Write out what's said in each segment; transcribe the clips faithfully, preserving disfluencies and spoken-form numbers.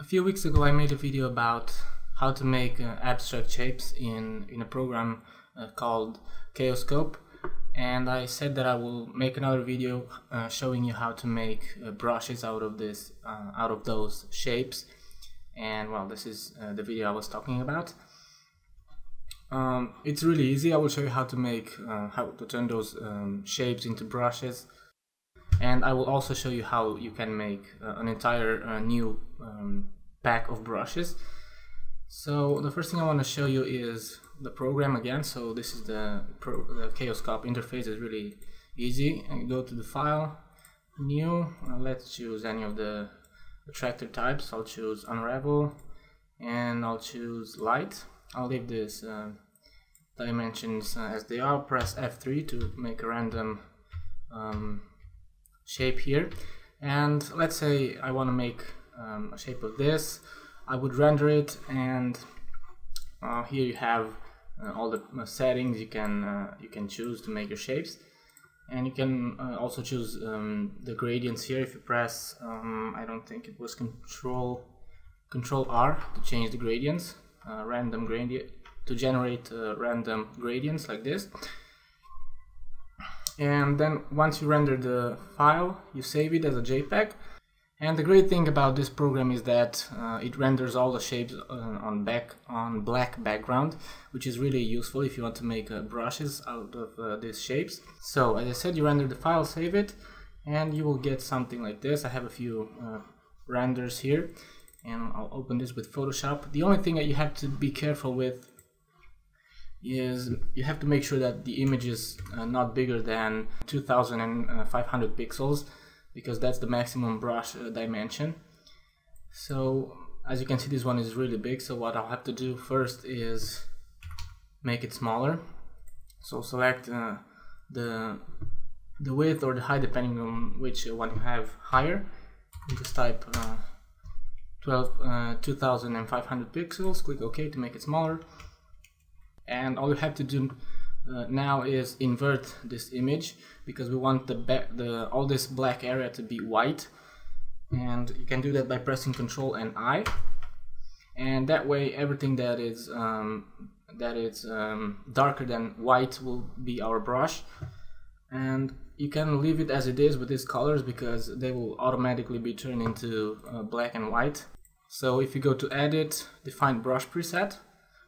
A few weeks ago I made a video about how to make uh, abstract shapes in, in a program uh, called Chaoscope, and I said that I will make another video uh, showing you how to make uh, brushes out of this, uh, out of those shapes. And well, this is uh, the video I was talking about. Um, it's really easy. I will show you how to make, uh, how to turn those um, shapes into brushes. And I will also show you how you can make uh, an entire uh, new um, pack of brushes. So the first thing I want to show you is the program again. So this is the, pro the Chaoscope interface. It's really easy. And go to the file, new. Uh, let's choose any of the attractor types. I'll choose Unravel, and I'll choose Light. I'll leave this uh, dimensions uh, as they are. Press F three to make a random um, shape here, and let's say I want to make um, a shape of this. I would render it, and uh, here you have uh, all the settings you can uh, you can choose to make your shapes, and you can uh, also choose um, the gradients here. If you press, um, I don't think it was control control R to change the gradients. Uh, random gradient to generate uh, random gradients like this, and then once you render the file you save it as a JPEG. And the great thing about this program is that uh, it renders all the shapes uh, on back on black background, which is really useful if you want to make uh, brushes out of uh, these shapes. So as I said, you render the file, save it, and you will get something like this. I have a few uh, renders here, and I'll open this with Photoshop. The only thing that you have to be careful with is you have to make sure that the image is uh, not bigger than two thousand five hundred pixels, because that's the maximum brush uh, dimension. So as you can see, this one is really big, so what I'll have to do first is make it smaller. So select uh, the, the width or the height depending on which one you have higher, and just type uh, two thousand five hundred pixels, click OK to make it smaller. And all you have to do uh, now is invert this image, because we want the, the all this black area to be white, and you can do that by pressing Control and I, and that way everything that is um, that is um, darker than white will be our brush. And you can leave it as it is with these colors, because they will automatically be turned into uh, black and white. So if you go to Edit, Define Brush Preset,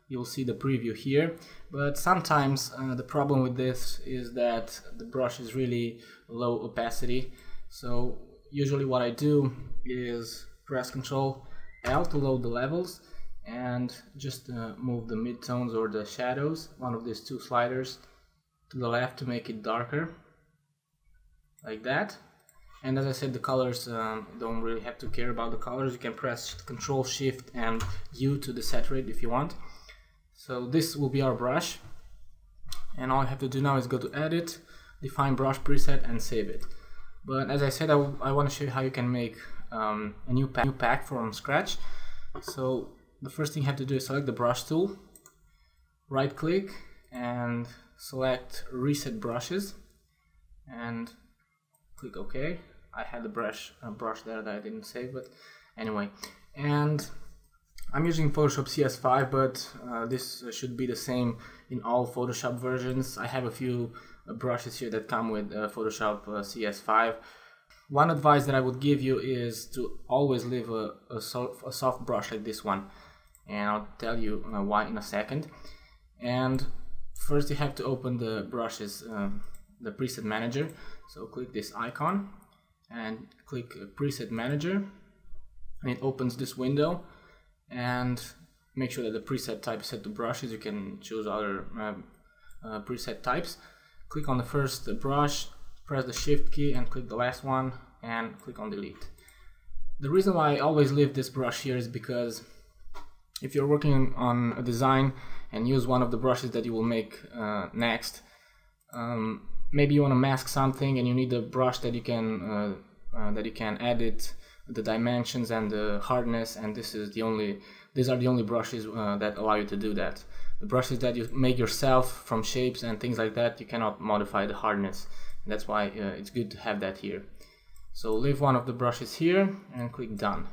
you'll see the preview here. But sometimes uh, the problem with this is that the brush is really low opacity. So usually what I do is press Control L to load the levels, and just uh, move the midtones or the shadows, one of these two sliders, to the left to make it darker, like that. And as I said, the colors, um, don't really have to care about the colors. You can press Control Shift and U to desaturate if you want. So this will be our brush, and all I have to do now is go to Edit, Define Brush Preset, and save it. But as I said, I, I want to show you how you can make um, a new pack, new pack from scratch. So the first thing you have to do is select the brush tool, right click, and select Reset Brushes, and click OK. I had the brush uh, brush there that I didn't save, but anyway. And I'm using Photoshop C S five, but uh, this should be the same in all Photoshop versions. I have a few uh, brushes here that come with uh, Photoshop uh, C S five. One advice that I would give you is to always leave a, a, soft, a soft brush like this one, and I'll tell you uh, why in a second. And first you have to open the brushes, um, the preset manager. So click this icon and click preset manager, and it opens this window. And make sure that the preset type is set to brushes. You can choose other uh, uh, preset types. Click on the first brush, press the shift key and click the last one, and click on delete. The reason why I always leave this brush here is because if you're working on a design and use one of the brushes that you will make uh, next, um, maybe you want to mask something and you need a brush that you can uh, uh, that you can edit the dimensions and the hardness, and this is the only these are the only brushes uh, that allow you to do that. The brushes that you make yourself from shapes and things like that, you cannot modify the hardness. That's why uh, it's good to have that here. So leave one of the brushes here and click done,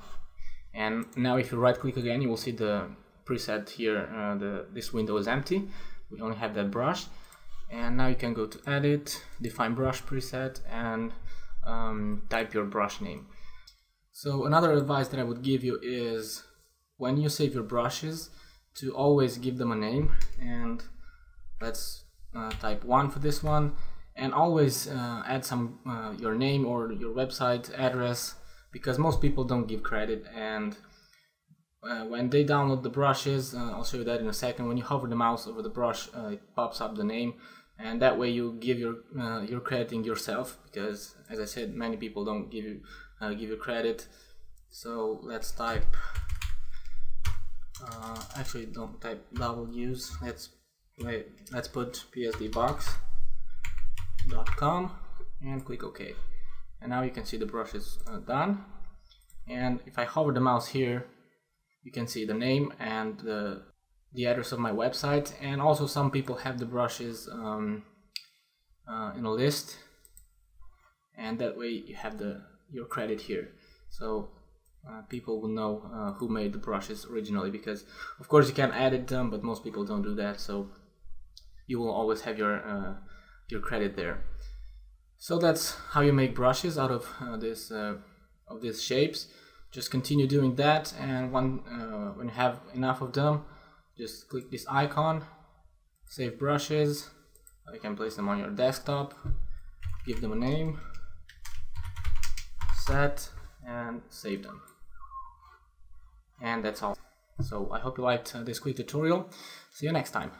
And now if you right click again, you will see the preset here. Uh, the, this window is empty. We only have that brush. And now you can go to edit, define brush preset, and um, type your brush name. So another advice that I would give you is when you save your brushes to always give them a name. And let's uh, type one for this one, and always uh, add some uh, your name or your website address, because most people don't give credit. And uh, when they download the brushes, uh, I'll show you that in a second, when you hover the mouse over the brush, uh, it pops up the name, and that way you give your uh, your crediting yourself, because as I said, many people don't give you uh, give you credit. So let's type uh, actually don't type double use, let's wait, let's put p s d box dot com and click OK. And now you can see the brush is uh, done. And if I hover the mouse here, you can see the name and the, the address of my website. And also some people have the brushes um, uh, in a list, and that way you have the your credit here. So uh, people will know uh, who made the brushes originally, because of course you can edit them, but most people don't do that. So you will always have your uh, your credit there. So that's how you make brushes out of uh, this uh, of these shapes. Just continue doing that, and when, uh, when you have enough of them, just click this icon, save brushes. You can place them on your desktop, give them a name, set, and save them. And that's all. So I hope you liked uh, this quick tutorial. See you next time.